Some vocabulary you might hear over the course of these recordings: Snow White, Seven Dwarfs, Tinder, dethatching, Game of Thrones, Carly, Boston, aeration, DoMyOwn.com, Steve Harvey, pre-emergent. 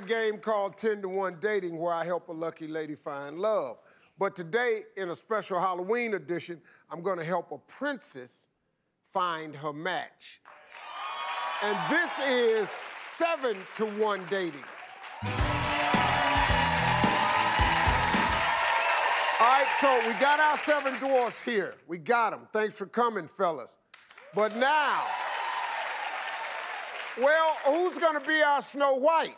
play a game called 10-to-1 Dating where I help a lucky lady find love. But today, in a special Halloween edition, I'm gonna help a princess find her match. And this is 7-to-1 Dating. All right, so we got our seven dwarfs here. We got them. Thanks for coming, fellas. But now, well, who's gonna be our Snow White?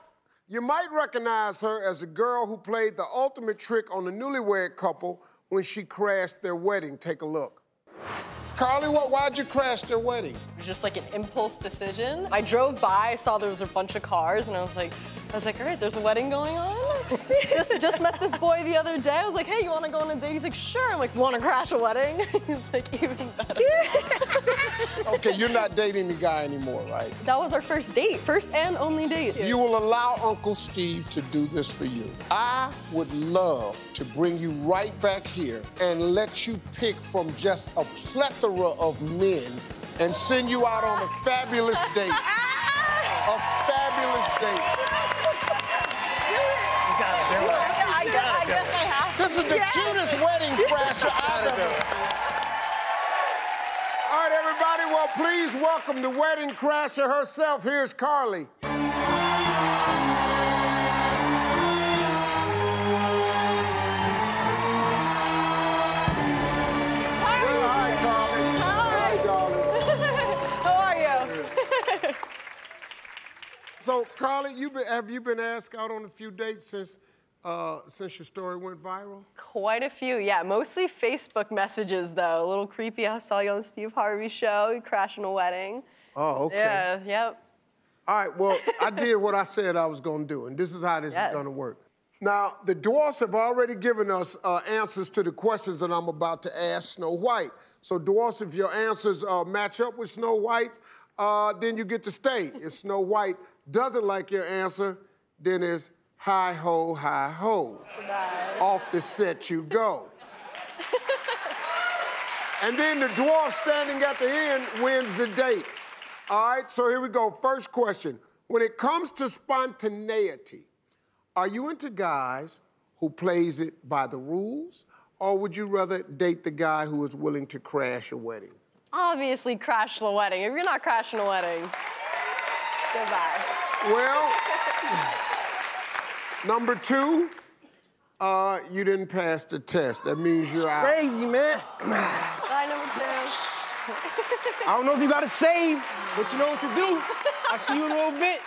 You might recognize her as a girl who played the ultimate trick on the newlywed couple when she crashed their wedding. Take a look. Carly, why'd you crash their wedding? It was just like an impulse decision. I drove by, saw there was a bunch of cars, and I was like, all right, there's a wedding going on? just met this boy the other day. I was like, hey, you wanna go on a date? He's like, sure. I'm like, wanna crash a wedding? He's like, even better. Okay, you're not dating the guy anymore, right? That was our first date, first and only date. You will allow Uncle Steve to do this for you. I would love to bring you right back here and let you pick from just a plethora of men and send you out on a fabulous date. A fabulous date. You gotta do it. I guess I have to. This is the cutest wedding crash I've ever seen. All right, everybody, well, please welcome the wedding crasher herself. Here's Carly. So, Carly, have you been asked out on a few dates since your story went viral? Quite a few, yeah. Mostly Facebook messages, though. A little creepy. I saw you on the Steve Harvey show. You crashing a wedding. Oh, okay. Yeah, yep. All right, well, I did what I said I was going to do, and this is how this is going to work. Now, the dwarfs have already given us answers to the questions that I'm about to ask Snow White. So, dwarfs, if your answers match up with Snow White's, then you get to stay. If Snow White doesn't like your answer, then it's hi-ho, hi-ho. Off the set you go. And then the dwarf standing at the end wins the date. All right, so here we go. First question. When it comes to spontaneity, are you into guys who plays it by the rules, or would you rather date the guy who is willing to crash a wedding? Obviously crash the wedding. If you're not crashing a wedding, goodbye. Well, number two, you didn't pass the test. That means you're out. Crazy, man. Bye, number two. I don't know if you got to save, but you know what to do. I'll see you in a little bit.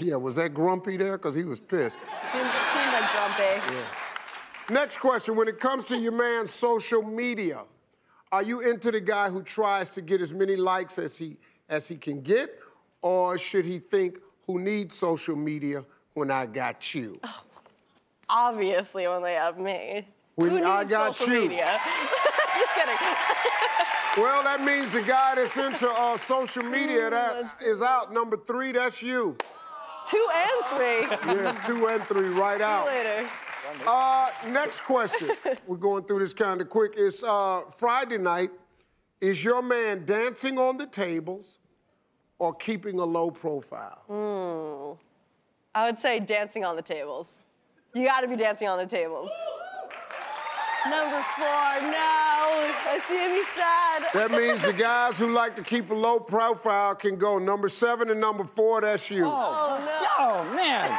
Yeah, was that Grumpy there? Because he was pissed. Seemed like Grumpy. Yeah. Next question, when it comes to your man's social media, are you into the guy who tries to get as many likes as he can get, or should he think, who needs social media when I got you? Oh, obviously, when they have me. When I got you. Media? Just kidding. Well, that means the guy that's into social media that is out. Number three, that's you. Two and three. Yeah, two and three, right out. See you later. Next question. We're going through this kind of quick. It's Friday night. Is your man dancing on the tables or keeping a low profile? I would say dancing on the tables. You gotta be dancing on the tables. Number four, no. I see him, he's sad. That means the guys who like to keep a low profile can go. Number seven and number four, that's you. Oh no. Oh, man.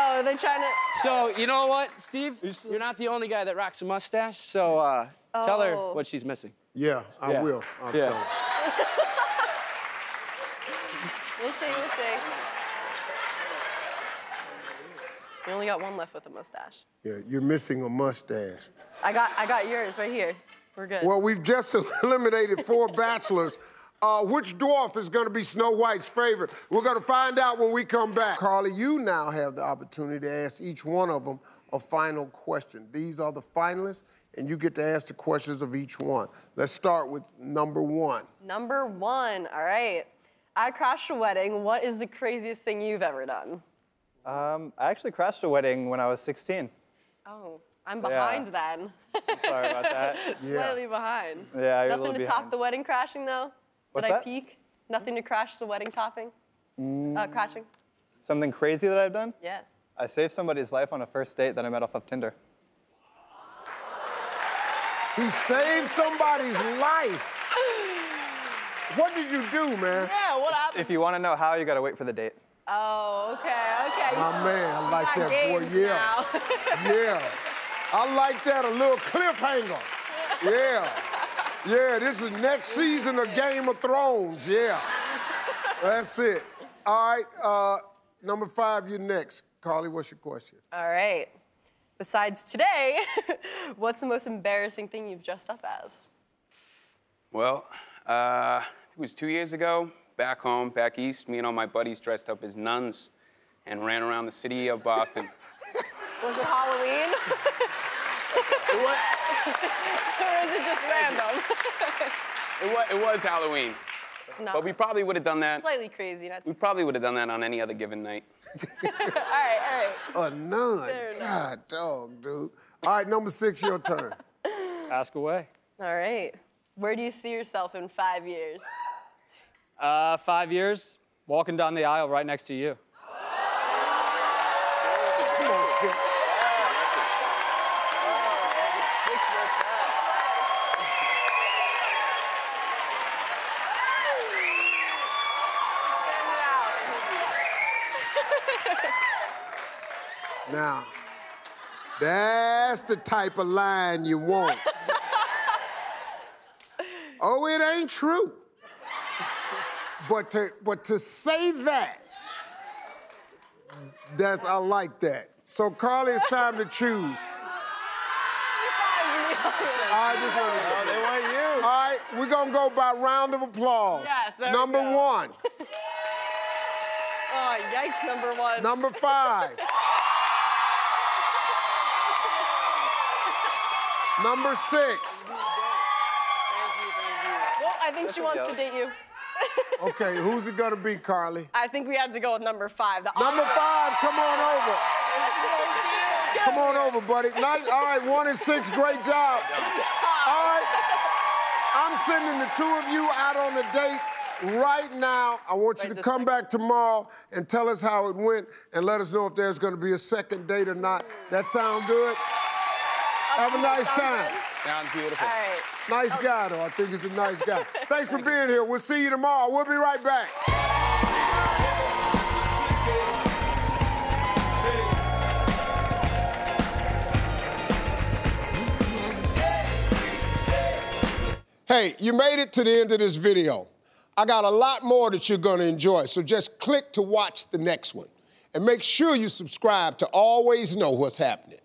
Oh, they're trying to... So, you know what, Steve? You're not the only guy that rocks a mustache, so tell her what she's missing. Yeah, I will. I'll tell her. We'll see, we'll see. You only got one left with a mustache. Yeah, you're missing a mustache. I got yours right here. We're good. Well, we've just eliminated four bachelors. Which dwarf is going to be Snow White's favorite? We're going to find out when we come back. Carly, you now have the opportunity to ask each one of them a final question. These are the finalists, and you get to ask the questions of each one. Let's start with number one. Number one, all right. I crashed a wedding. What is the craziest thing you've ever done? I actually crashed a wedding when I was 16. Oh. I'm behind then. I'm sorry about that. Slightly behind. Yeah, you're a little behind. Nothing to top the wedding crashing, though? Did I peak? Nothing to crash the wedding topping? Crashing. Something crazy that I've done? Yeah. I saved somebody's life on a first date that I met off of Tinder. He saved somebody's life. What did you do, man? Yeah, what happened? If you want to know how, you got to wait for the date. Oh, okay, okay. My man, I like that, boy, yeah. Yeah. I like that, a little cliffhanger. Yeah. Yeah, this is next season of Game of Thrones, yeah. That's it. All right, number 5, you're next. Carly, what's your question? All right. Besides today, what's the most embarrassing thing you've dressed up as? Well, it was 2 years ago, back home, back east, me and all my buddies dressed up as nuns and ran around the city of Boston. Was it Halloween? What? Or is it just random? It was Halloween. But we probably would have done that. Slightly crazy, not too. We probably would have done that on any other given night. All right, all right. A nun. God, dog, dude. All right, number 6, your turn. Ask away. All right. Where do you see yourself in 5 years? 5 years, walking down the aisle right next to you. Now, that's the type of line you want. Oh, it ain't true. But to say that, that's, I like that. So, Carly, it's time to choose. I just want to know. They want you. All right, we're gonna go by round of applause. Yes, there we go. Number 1. Oh, yikes, number 1. Number 5. Number 6. Thank you, thank you. Well, I think she wants to date you. Okay, who's it gonna be, Carly? I think we have to go with number 5. Number 5, come on over. Come on over, buddy. All right, 1 and 6, great job. All right, I'm sending the 2 of you out on a date right now. I want you to come back tomorrow and tell us how it went and let us know if there's gonna be a second date or not. That sound good? Have a nice time. Sounds beautiful. All right. Nice guy, though. I think he's a nice guy. Thanks for being here. We'll see you tomorrow. We'll be right back. Hey, you made it to the end of this video. I got a lot more that you're going to enjoy, so just click to watch the next one. And make sure you subscribe to always know what's happening.